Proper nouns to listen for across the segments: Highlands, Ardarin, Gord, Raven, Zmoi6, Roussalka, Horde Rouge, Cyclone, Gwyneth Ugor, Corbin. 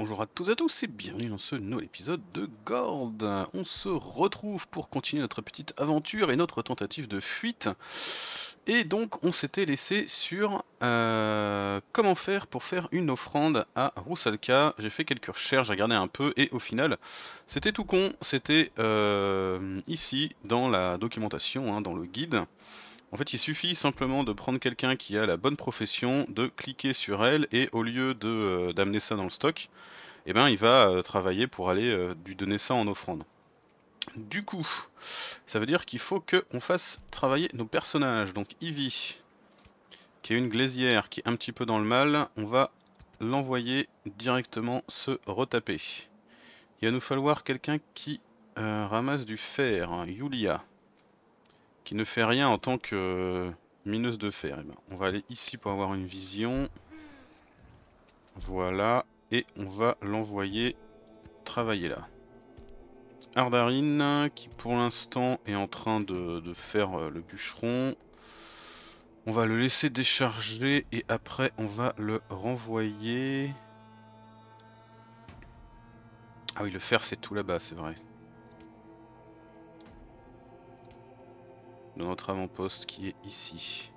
Bonjour à tous et bienvenue dans ce nouvel épisode de Gord. On se retrouve pour continuer notre petite aventure et notre tentative de fuite. Et donc on s'était laissé sur comment faire pour faire une offrande à Roussalka. J'ai fait quelques recherches, j'ai regardé un peu et au final c'était tout con. C'était ici dans la documentation, dans le guide. En fait, il suffit simplement de prendre quelqu'un qui a la bonne profession, de cliquer sur elle, et au lieu d'amener ça dans le stock, eh ben, il va travailler pour aller lui donner ça en offrande. Du coup, ça veut dire qu'il faut qu'on fasse travailler nos personnages. Donc Ivy, qui est une glaisière, qui est un petit peu dans le mal, on va l'envoyer directement se retaper. Il va nous falloir quelqu'un qui ramasse du fer, hein, Yulia. Qui ne fait rien en tant que mineuse de fer. Eh ben, on va aller ici pour avoir une vision. Voilà. Et on va l'envoyer travailler là. Ardarine, qui pour l'instant est en train de faire le bûcheron. On va le laisser décharger et après on va le renvoyer. Ah oui, le fer c'est tout là-bas, c'est vrai. De notre avant-poste qui est ici.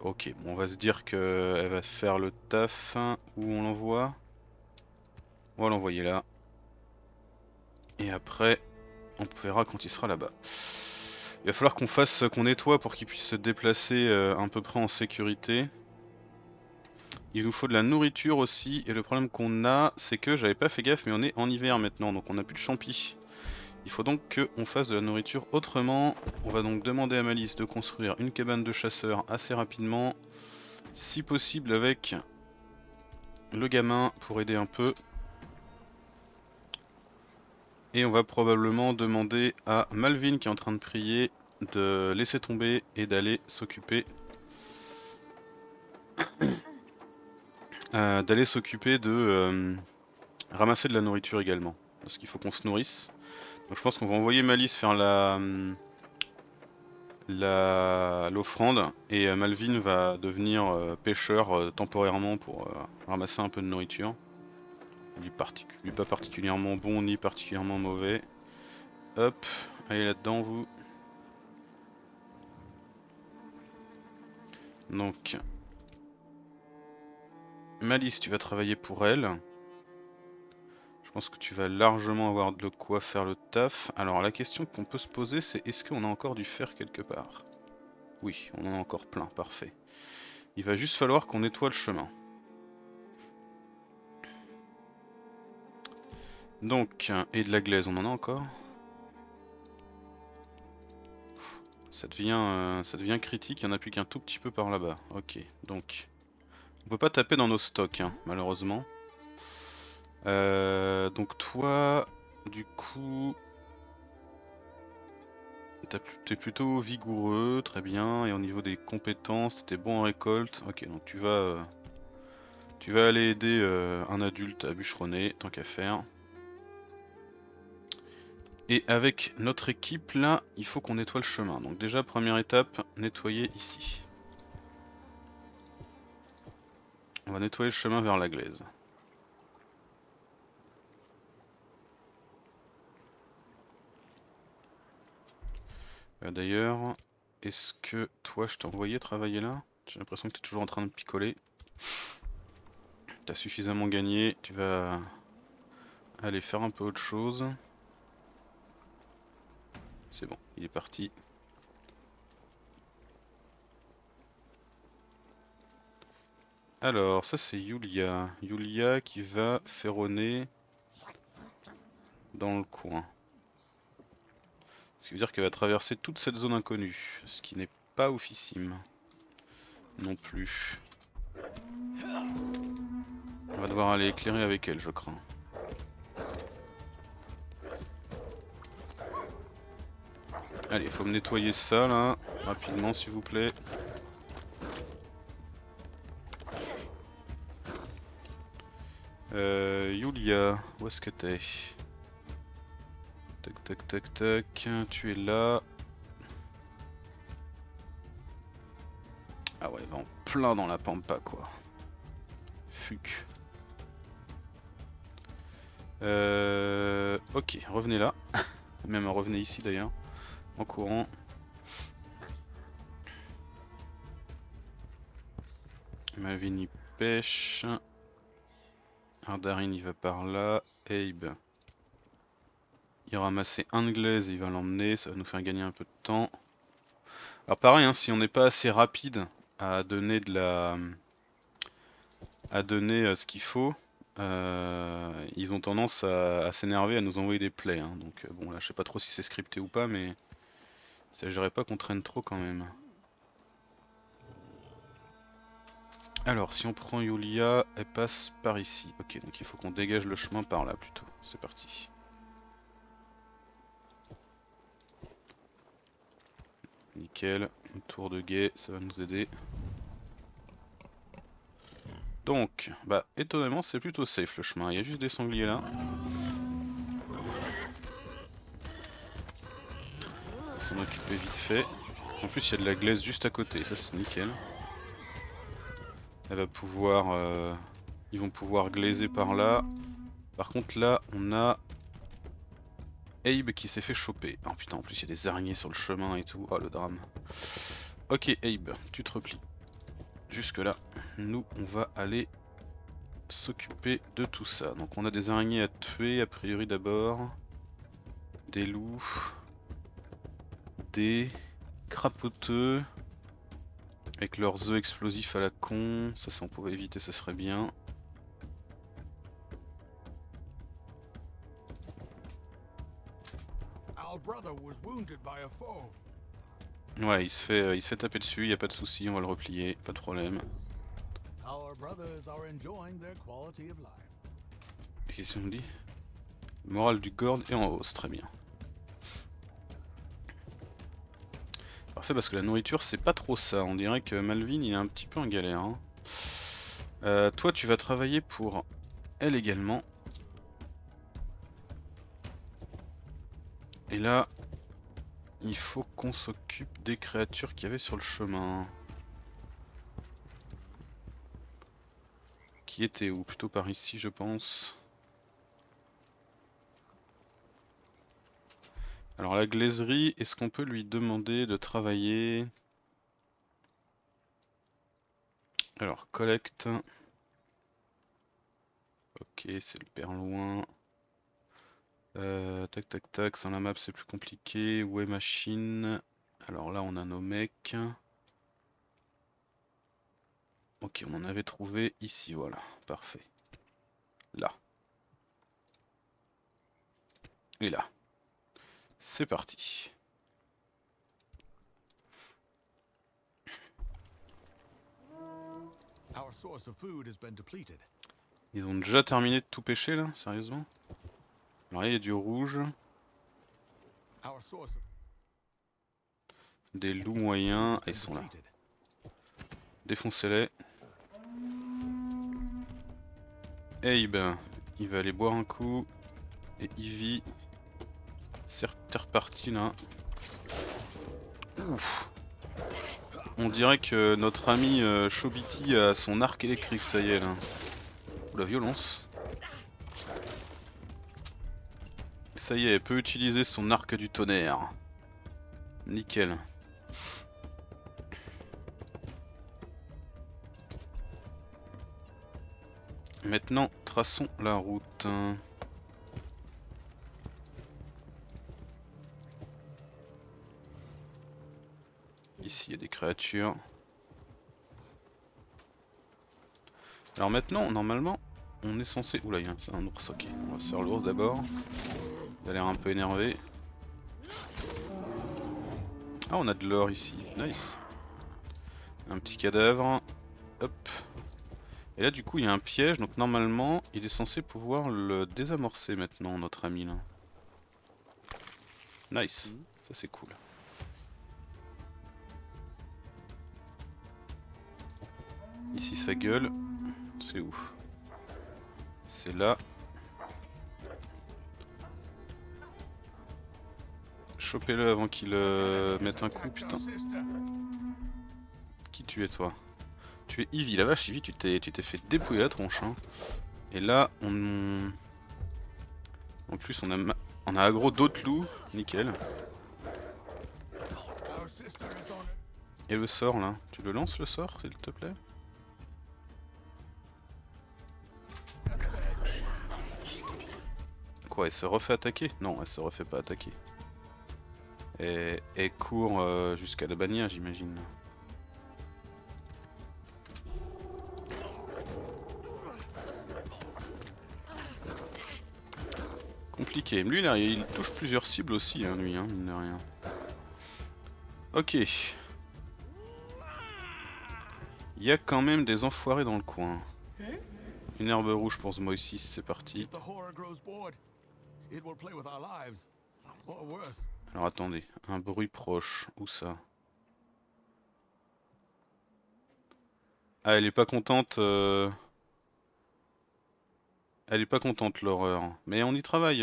Ok, bon, on va se dire qu'elle va faire le taf. Où on l'envoie? On va l'envoyer là. Et après, on verra quand il sera là-bas. Il va falloir qu'on nettoie pour qu'il puisse se déplacer à peu près en sécurité. Il nous faut de la nourriture aussi. Et le problème qu'on a, c'est que j'avais pas fait gaffe, mais on est en hiver maintenant, donc on n'a plus de champis. Il faut donc qu'on fasse de la nourriture autrement. On va donc demander à Malice de construire une cabane de chasseurs assez rapidement. Si possible avec le gamin pour aider un peu. Et on va probablement demander à Malvin qui est en train de prier de laisser tomber et d'aller s'occuper de ramasser de la nourriture également. Parce qu'il faut qu'on se nourrisse. Donc je pense qu'on va envoyer Malice faire l'offrande et Malvin va devenir pêcheur temporairement pour ramasser un peu de nourriture. Il n'est pas particulièrement bon ni particulièrement mauvais. Hop, allez là-dedans vous. Donc Malice, tu vas travailler pour elle. Je pense que tu vas largement avoir de quoi faire le taf. Alors la question qu'on peut se poser c'est est-ce qu'on a encore du fer quelque part? Oui, on en a encore plein, parfait. Il va juste falloir qu'on nettoie le chemin. Donc, et de la glaise, on en a encore. Ça devient critique, il n'y en a plus qu'un tout petit peu par là-bas. Ok, donc on peut pas taper dans nos stocks hein, malheureusement. Donc toi, du coup, t'es plutôt vigoureux, très bien, et au niveau des compétences, t'es bon en récolte. Ok, donc tu vas aller aider un adulte à bûcheronner, tant qu'à faire. Et avec notre équipe, là, il faut qu'on nettoie le chemin. Donc déjà, première étape, nettoyer ici. On va nettoyer le chemin vers la glaise. D'ailleurs, est-ce que toi je t'ai envoyé travailler là? J'ai l'impression que tu es toujours en train de picoler. T'as suffisamment gagné, tu vas aller faire un peu autre chose. C'est bon, il est parti. Alors, ça c'est Yulia. Yulia qui va ferronner dans le coin. Ce qui veut dire qu'elle va traverser toute cette zone inconnue, ce qui n'est pas oufissime non plus. On va devoir aller éclairer avec elle, je crains. Allez, faut me nettoyer ça là, rapidement s'il vous plaît. Yulia, où est-ce que t'es ? Tac tac tac tac, tu es là. Ah ouais, elle va en plein dans la pampa quoi. Fuck. Ok, revenez là. Même revenez ici d'ailleurs, en courant. Malvin y pêche. Ardarin il va par là. Abe. Il ramassait un de glaise et il va l'emmener. Ça va nous faire gagner un peu de temps. Alors pareil, hein, si on n'est pas assez rapide à donner de la... à donner ce qu'il faut, ils ont tendance à s'énerver, à nous envoyer des plays. Hein. Donc bon là je sais pas trop si c'est scripté ou pas, mais il s'agirait pas qu'on traîne trop quand même. Alors si on prend Yulia, elle passe par ici. Ok, donc il faut qu'on dégage le chemin par là plutôt. C'est parti. Nickel, une tour de guet, ça va nous aider. Donc, bah étonnamment c'est plutôt safe le chemin, il y a juste des sangliers là. On s'en occupe vite fait. En plus il y a de la glaise juste à côté, ça c'est nickel. Elle va pouvoir, ils vont pouvoir glaiser par là. Par contre là on a Abe qui s'est fait choper. Oh putain, en plus il y a des araignées sur le chemin et tout, oh le drame. Ok Abe, tu te replies. Jusque là, nous on va aller s'occuper de tout ça. Donc on a des araignées à tuer a priori d'abord, des loups, des crapoteux avec leurs œufs explosifs à la con. Ça, on pouvait éviter, ça serait bien. Ouais, il se fait taper dessus, y a pas de souci, on va le replier, pas de problème. Qu'est-ce qu'on dit? Morale du Gord est en hausse, très bien. Parfait, parce que la nourriture c'est pas trop ça, on dirait que Malvin il est un petit peu en galère. Hein. Toi tu vas travailler pour elle également. Et là... il faut qu'on s'occupe des créatures qu'il y avait sur le chemin. Qui était où? Plutôt par ici je pense. Alors la glaiserie, est-ce qu'on peut lui demander de travailler? Alors collecte. Ok, c'est le père loin. Tac tac tac, sans la map c'est plus compliqué. Ouais, machine. Alors là on a nos mecs. Ok, on en avait trouvé ici, voilà, parfait. Là. Et là. C'est parti. Ils ont déjà terminé de tout pêcher là, sérieusement? Alors là, il y a du rouge, des loups moyens, et ils sont là. Défoncez-les. Abe, il va aller boire un coup. Et Ivy, c'est reparti là. Ouf. On dirait que notre ami Chobiti a son arc électrique, ça y est là. Ou la violence. Ça y est, elle peut utiliser son arc du tonnerre. Nickel. Maintenant, traçons la route. Ici, il y a des créatures. Alors maintenant, normalement, on est censé... Oula, il y a un ours, ok. On va se faire l'ours d'abord. Il a l'air un peu énervé. Ah, on a de l'or ici, nice. Un petit cadavre, hop. Et là du coup il y a un piège, donc normalement il est censé pouvoir le désamorcer maintenant notre ami là. Nice, ça c'est cool. Ici sa gueule, c'est où? C'est là. Chopez-le avant qu'il mette un coup, putain. Qui tu es toi? Tu es Ivy, la vache Ivy, tu t'es fait dépouiller la tronche. Hein. Et là, on... En plus on a aggro d'autres loups, nickel. Et le sort là, tu le lances le sort s'il te plaît? Quoi, elle se refait attaquer? Non, elle se refait pas attaquer. Et elle court jusqu'à la bannière j'imagine. Compliqué. Lui là, il touche plusieurs cibles aussi, hein, lui, hein, mine de rien. Ok. Il y a quand même des enfoirés dans le coin. Une herbe rouge pour ce Moïse, c'est parti. Alors attendez, un bruit proche, où ça? Ah, elle est pas contente. Elle est pas contente l'horreur, mais on y travaille,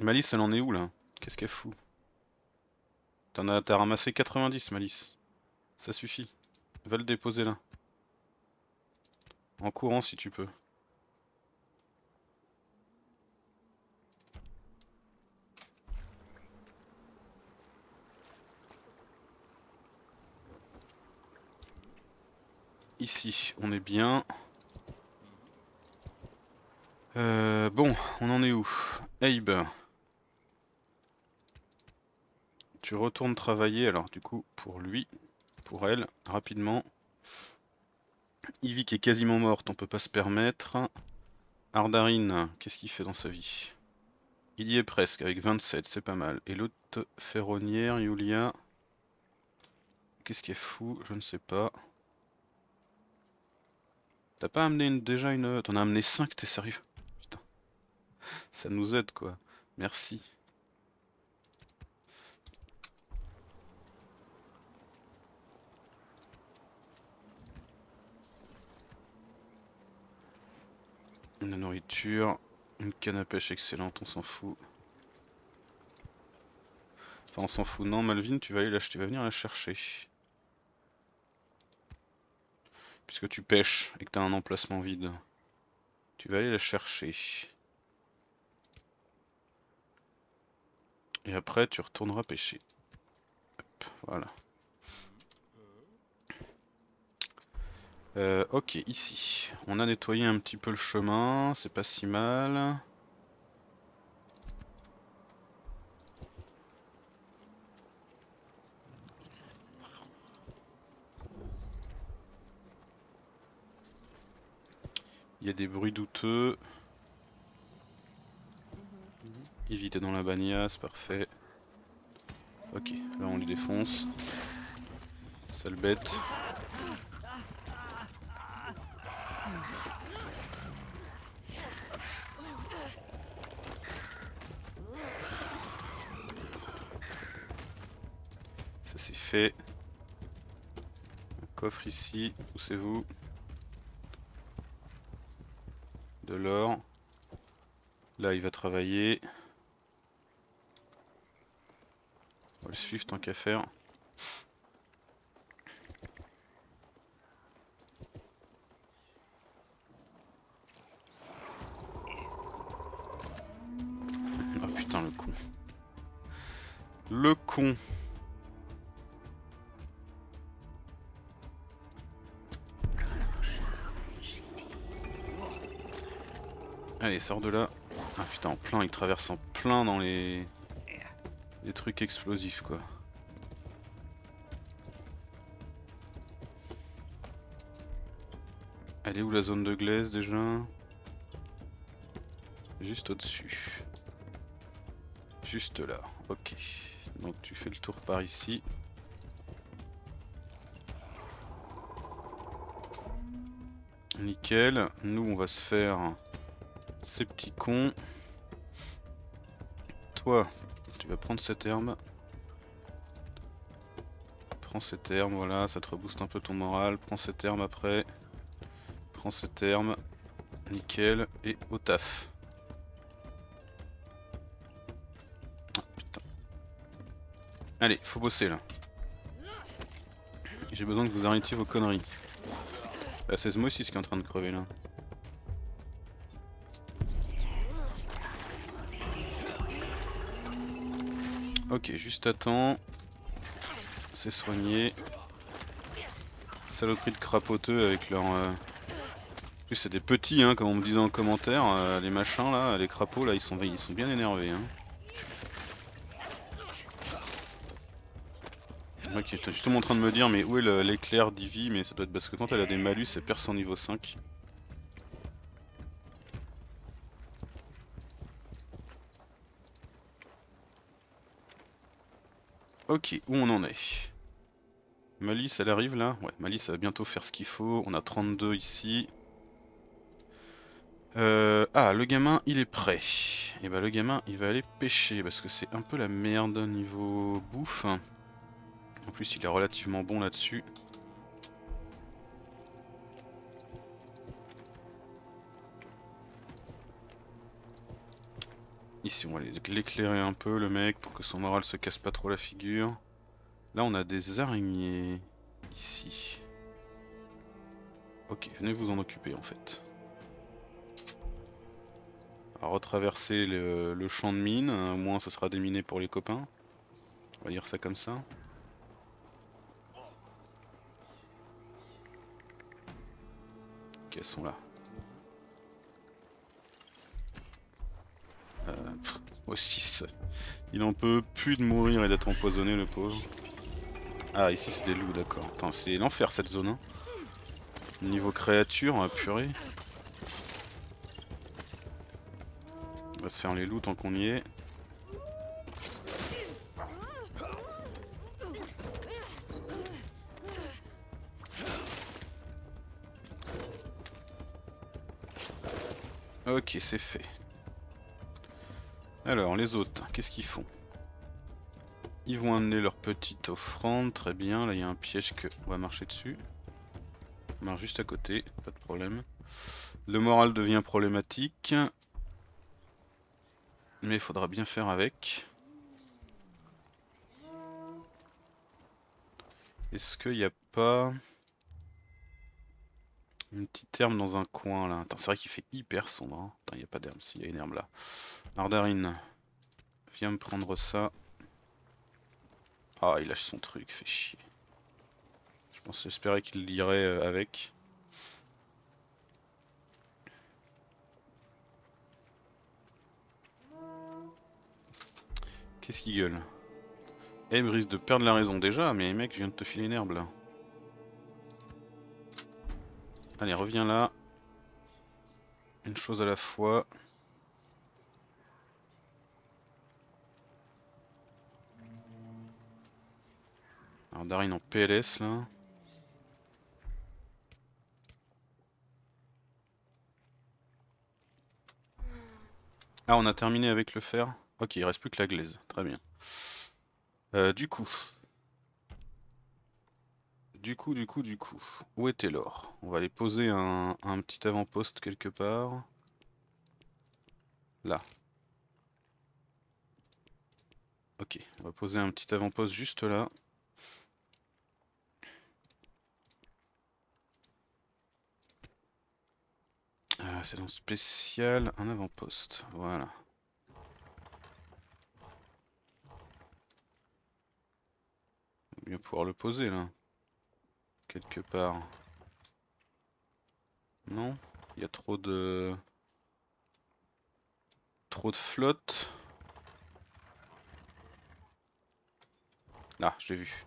Malice, elle en est où là? Qu'est-ce qu'elle fout? T'as ramassé 90 Malice, ça suffit, va le déposer là. En courant si tu peux. Ici, on est bien. Bon, on en est où? Abe. Tu retournes travailler, alors du coup, pour lui, pour elle, rapidement. Ivy qui est quasiment morte, on peut pas se permettre. Ardarine, qu'est-ce qu'il fait dans sa vie? Il y est presque, avec 27, c'est pas mal. Et l'autre ferronnière, Yulia. Qu'est-ce qui est fou? Je ne sais pas. T'as pas amené déjà une... T'en as amené 5, t'es sérieux? Putain. Ça nous aide quoi. Merci. La nourriture, une canne à pêche excellente, on s'en fout. Enfin on s'en fout, non Malvin, tu vas aller l'acheter, tu vas venir la chercher. Puisque tu pêches et que tu as un emplacement vide, tu vas aller la chercher. Et après, tu retourneras pêcher. Hop, voilà. Ok, ici. On a nettoyé un petit peu le chemin, c'est pas si mal. Il y a des bruits douteux. Ivy est dans la bagnasse, parfait. Ok, là on lui défonce. Sale bête. Ça c'est fait. Un coffre ici, poussez-vous. De l'or. Là il va travailler. On va le suivre tant qu'à faire. Ah putain le con. Le con. Allez, sors de là. Ah putain, en plein, il traverse en plein dans les trucs explosifs quoi. Elle est où la zone de glaise déjà? Juste au-dessus. Juste là, ok. Donc tu fais le tour par ici. Nickel, nous on va se faire... Ces petits cons. Toi, tu vas prendre cette herbe. Prends cette herbe, voilà, ça te rebooste un peu ton moral. Prends cette herbe après. Prends cette herbe. Nickel. Et au taf. Ah, putain. Allez, faut bosser là. J'ai besoin que vous arrêtiez vos conneries. C'est ce Moïse qui est en train de crever là. Ok, juste attends. C'est soigné. Saloperie de crapoteux avec leur... En plus c'est des petits, hein, comme on me disait en commentaire, les machins là, les crapauds là, ils sont bien énervés. Hein. Ok, t'es justement en train de me dire mais où est l'éclair d'Ivy, mais ça doit être parce que quand elle a des malus, elle perd son niveau 5. Ok, où on en est? Malice, elle arrive là? Ouais, Malice va bientôt faire ce qu'il faut. On a 32 ici. Ah, le gamin, il est prêt. Et bah, le gamin, il va aller pêcher parce que c'est un peu la merde niveau bouffe. En plus, il est relativement bon là-dessus. Ici, on va l'éclairer un peu, le mec, pour que son moral se casse pas trop la figure. Là, on a des araignées, ici. Ok, venez vous en occuper, en fait. On va retraverser le champ de mine, au moins ça sera déminé pour les copains. On va dire ça comme ça. Ok, elles sont là. Oh 6. Il en peut plus de mourir et d'être empoisonné, le pauvre. Ah, ici c'est des loups, d'accord. Attends, c'est l'enfer cette zone. Hein. Niveau créature, purée. On va se faire les loups tant qu'on y est. Ok, c'est fait. Alors les autres, qu'est-ce qu'ils font? Ils vont amener leur petite offrande, très bien, là il y a un piège que on va marcher dessus. On marche juste à côté, pas de problème. Le moral devient problématique. Mais il faudra bien faire avec. Est-ce qu'il n'y a pas une petite herbe dans un coin là? Attends, c'est vrai qu'il fait hyper sombre. Hein. Attends, il n'y a pas d'herbe, si, il y a une herbe là. Ardarine, viens me prendre ça. Ah, il lâche son truc, fait chier. Je pense, j'espérais qu'il l'irait avec. Qu'est-ce qu'il gueule? Eh, il risque de perdre la raison déjà, mais mec, je viens de te filer une herbe là. Allez, reviens là. Une chose à la fois. Alors Darine en PLS là. Ah, on a terminé avec le fer. Ok, il reste plus que la glaise, très bien. Du coup, où était l'or? On va aller poser un petit avant-poste quelque part. Là. Ok, on va poser un petit avant-poste juste là. C'est dans spécial, un avant-poste, voilà. On va bien pouvoir le poser là. Quelque part. Non, il y a trop de flotte. Ah, je l'ai vu.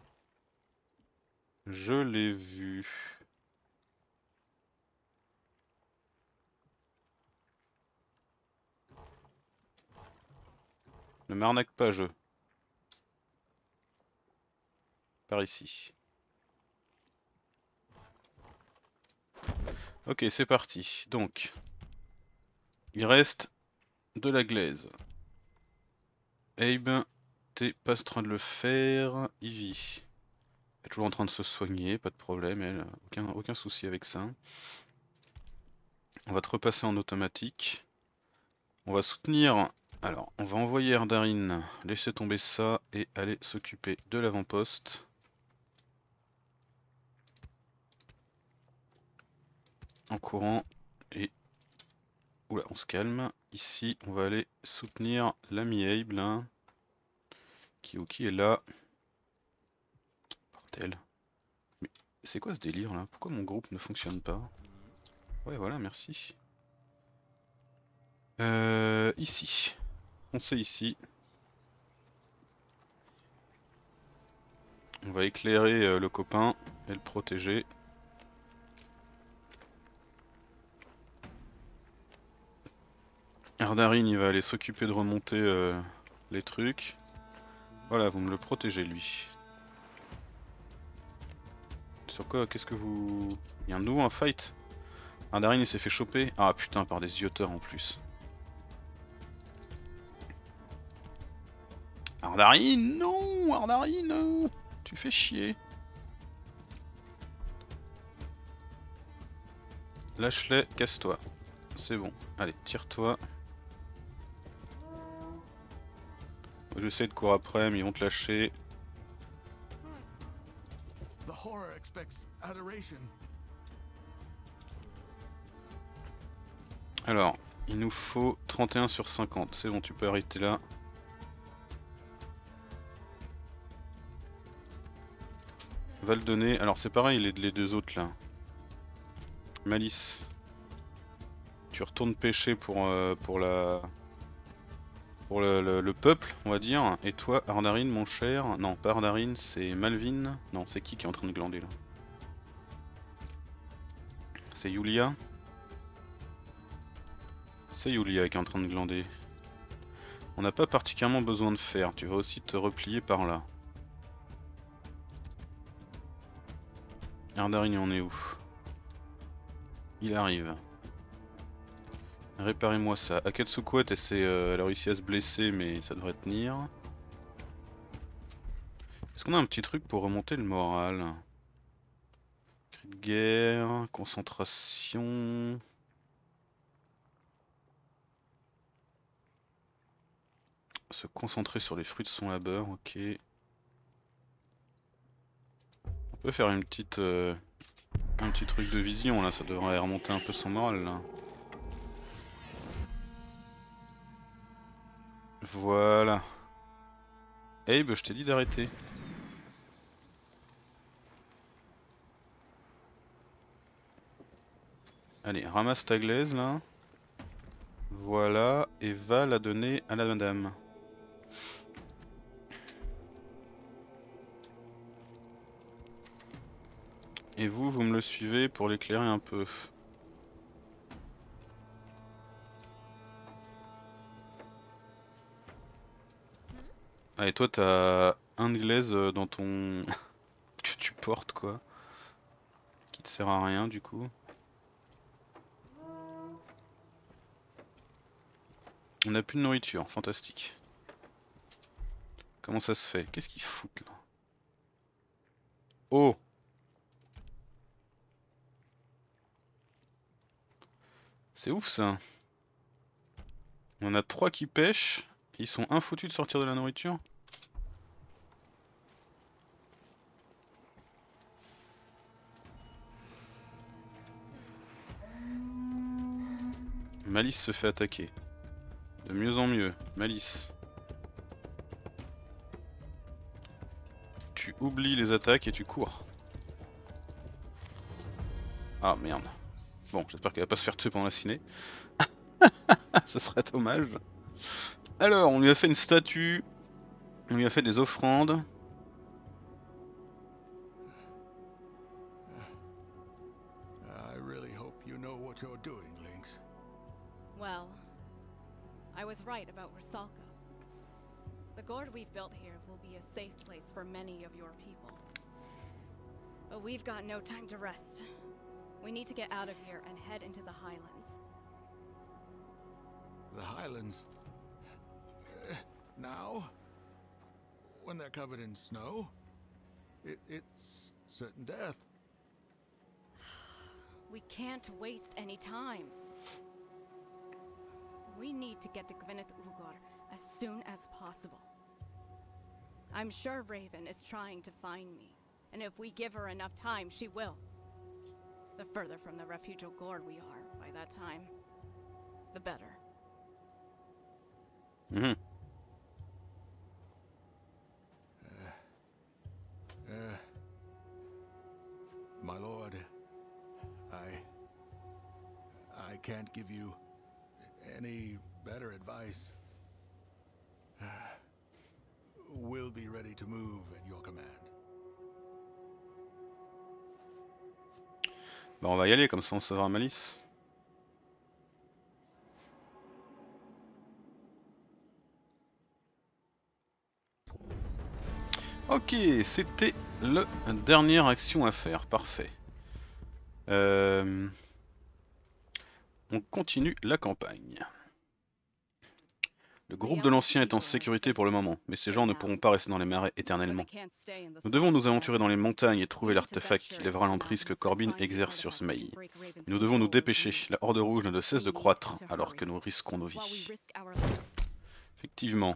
Ne m'arnaque pas, je. Par ici. Ok, c'est parti. Donc, il reste de la glaise. Abe, t'es pas en train de le faire. Ivy, elle est toujours en train de se soigner, pas de problème, elle. Aucun souci avec ça. On va te repasser en automatique. On va soutenir. Alors, on va envoyer Ardarine laisser tomber ça et aller s'occuper de l'avant-poste. En courant et... Oula, on se calme. Ici, on va aller soutenir l'ami Abe là, Kyoki est là. Portel. Mais c'est quoi ce délire là? Pourquoi mon groupe ne fonctionne pas? Ouais voilà, merci. Ici. On sait ici. On va éclairer le copain et le protéger. Ardarin il va aller s'occuper de remonter les trucs. Voilà, vous me le protégez lui. Sur quoi? Qu'est-ce que vous... Il y a un nouveau un fight. Ardarin il s'est fait choper. Ah putain, par des yotteurs en plus. Ardarin, non! Ardarin, non! Tu fais chier. Lâche-les, casse-toi. C'est bon. Allez, tire-toi. J'essaie de courir après, mais ils vont te lâcher. Alors, il nous faut 31 sur 50. C'est bon, tu peux arrêter là. Va le donner. Alors c'est pareil, les deux autres là. Malice, tu retournes pêcher pour le peuple, on va dire. Et toi, Ardarin, mon cher, non pas Ardarin, c'est Malvin. Non, c'est qui est en train de glander là? C'est Yulia. C'est Yulia qui est en train de glander. On n'a pas particulièrement besoin de faire. Tu vas aussi te replier par là. Ardarin, on est où? Il arrive. Réparez-moi ça. Akatsuko essaie, elle a réussi à se blesser, mais ça devrait tenir. Est-ce qu'on a un petit truc pour remonter le moral? Cri de guerre, concentration. Se concentrer sur les fruits de son labeur, ok. On peut faire une petite, un petit truc de vision là, ça devrait remonter un peu son moral là. Voilà. Hey, bah, je t'ai dit d'arrêter. Allez, ramasse ta glaise là. Voilà, et va la donner à la madame. Et vous, vous me le suivez pour l'éclairer un peu. Allez, toi t'as un de glaise dans ton... que tu portes quoi. Qui te sert à rien du coup. On n'a plus de nourriture, fantastique. Comment ça se fait? Qu'est-ce qu'ils foutent là? Oh! C'est ouf ça. On a 3 qui pêchent, et ils sont infoutus de sortir de la nourriture. Malice se fait attaquer. De mieux en mieux, Malice. Tu oublies les attaques et tu cours. Ah merde. Bon, j'espère qu'elle va pas se faire tuer pendant la ciné. Ce serait dommage. Alors, on lui a fait une statue. On lui a fait des offrandes. I really hope you know what you're doing, Lynx. Well, I was right about Roussalka. The Gord we've built here will be a safe place for many of your people. But we've got no time to rest. We need to get out of here and head into the Highlands. The Highlands? Now? When they're covered in snow? It's certain death. We can't waste any time. We need to get to Gwyneth Ugor as soon as possible. I'm sure Raven is trying to find me, and if we give her enough time, she will. The further from the refugial Gord we are by that time, the better. give you any better advice. We'll be ready to move at your command. Bah on va y aller, comme ça on sauvera Malice. Ok, c'était la dernière action à faire, parfait. On continue la campagne. Le groupe de l'ancien est en sécurité pour le moment, mais ces gens ne pourront pas rester dans les marais éternellement. Nous devons nous aventurer dans les montagnes et trouver l'artefact qui lèvera l'emprise que Corbin exerce sur ce maïs. Nous devons nous dépêcher, la Horde Rouge ne cesse de croître alors que nous risquons nos vies. Effectivement.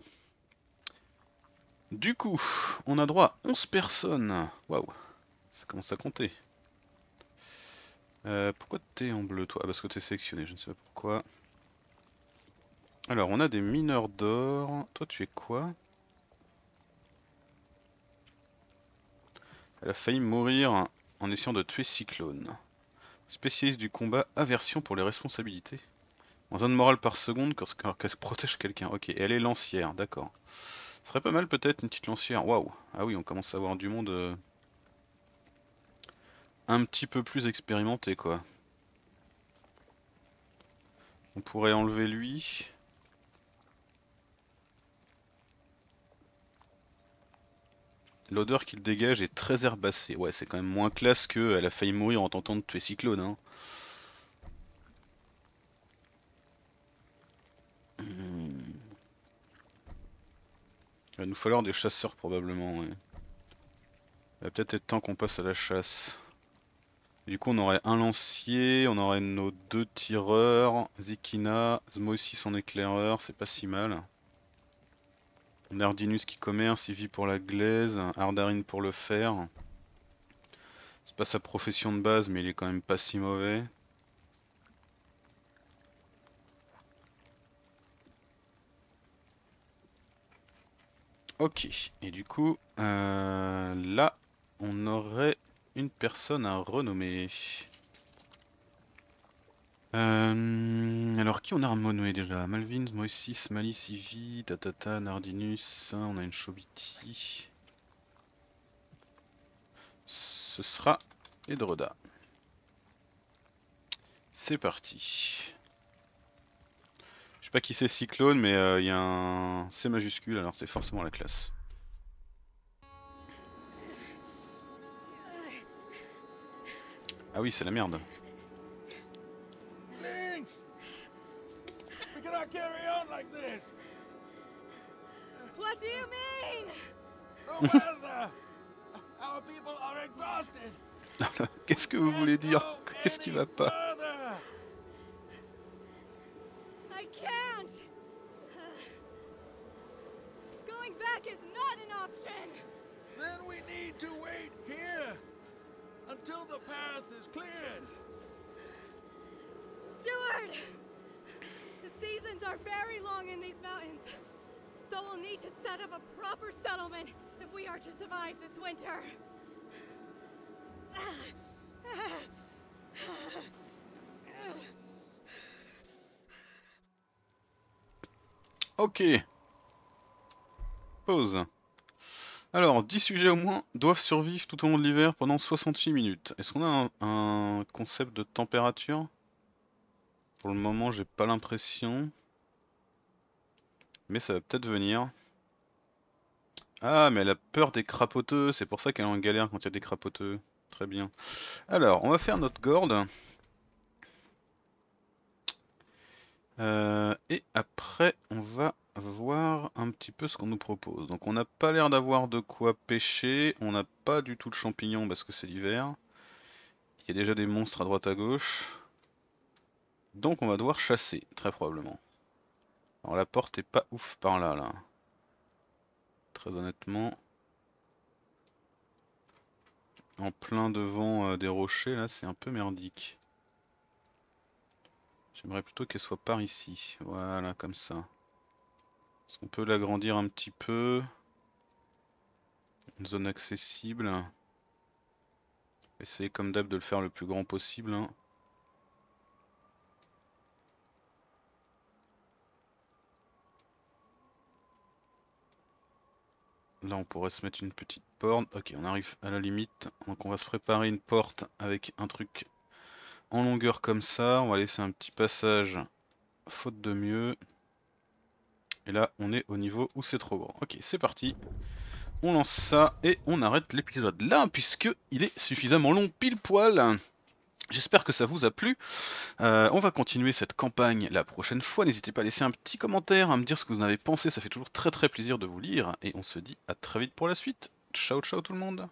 Du coup, on a droit à 11 personnes. Waouh, ça commence à compter. Pourquoi t'es en bleu toi? Ah, parce que t'es sélectionné, je ne sais pas pourquoi. Alors, on a des mineurs d'or. Toi, tu es quoi? Elle a failli mourir en essayant de tuer Cyclone. Spécialiste du combat, aversion pour les responsabilités. En zone morale par seconde, qu'elle protège quelqu'un. Ok, et elle est lancière, d'accord. Ce serait pas mal peut-être une petite lancière. Waouh! Ah oui, on commence à avoir du monde un petit peu plus expérimenté, quoi. On pourrait enlever lui. L'odeur qu'il dégage est très herbacée. Ouais, c'est quand même moins classe que elle a failli mourir en tentant de tuer Cyclone. Hein. Il va nous falloir des chasseurs probablement. Ouais. Il va peut-être être temps qu'on passe à la chasse. Du coup on aurait un lancier, on aurait nos deux tireurs, Zikina, Zmoïsis en éclaireur, c'est pas si mal. On a Ardinus qui commerce, Ivy pour la glaise, Ardarine pour le fer. C'est pas sa profession de base mais il est quand même pas si mauvais. Ok, et du coup, là on aurait une personne à renommer. Alors qui on a renommer déjà? Malvin, Moïsis, Malice, Ivy, Tatata, Nardinus, on a une Chobiti. Ce sera Edroda. C'est parti. Je sais pas qui c'est Cyclone mais il y a un C majuscule alors c'est forcément la classe. Ah oui, c'est la merde. Lynx, we cannot carry on like this. What do you mean? The weather. Our people are exhausted. Qu'est-ce que vous voulez dire? Qu'est-ce qui va pas? I can't. Going back is not an option. Then we need to wait here. Until the path is cleared. Steward! The seasons are very long in these mountains, so we'll need to set up a proper settlement if we are to survive this winter. Ok. Pause. Alors, 10 sujets au moins doivent survivre tout au long de l'hiver pendant 68 minutes. Est-ce qu'on a un concept de température? Pour le moment, j'ai pas l'impression. Mais ça va peut-être venir. Ah, mais elle a peur des crapoteux. C'est pour ça qu'elle est en galère quand il y a des crapoteux. Très bien. Alors, on va faire notre Gord. Et après, on va voir un petit peu ce qu'on nous propose. Donc on n'a pas l'air d'avoir de quoi pêcher, on n'a pas du tout de champignons parce que c'est l'hiver. Il y a déjà des monstres à droite à gauche. Donc on va devoir chasser, très probablement. Alors la porte est pas ouf par là, là. Très honnêtement. En plein devant des rochers, là c'est un peu merdique. J'aimerais plutôt qu'elle soit par ici, voilà comme ça. On peut l'agrandir un petit peu. Une zone accessible. Essayer comme d'hab de le faire le plus grand possible. Hein. Là on pourrait se mettre une petite porte. Ok, on arrive à la limite. Donc on va se préparer une porte avec un truc en longueur comme ça. On va laisser un petit passage faute de mieux. Et là on est au niveau où c'est trop grand. Ok, c'est parti. On lance ça et on arrête l'épisode là puisque il est suffisamment long pile poil. J'espère que ça vous a plu, on va continuer cette campagne la prochaine fois, n'hésitez pas à laisser un petit commentaire, à me dire ce que vous en avez pensé, ça fait toujours très très plaisir de vous lire, et on se dit à très vite pour la suite, ciao ciao tout le monde.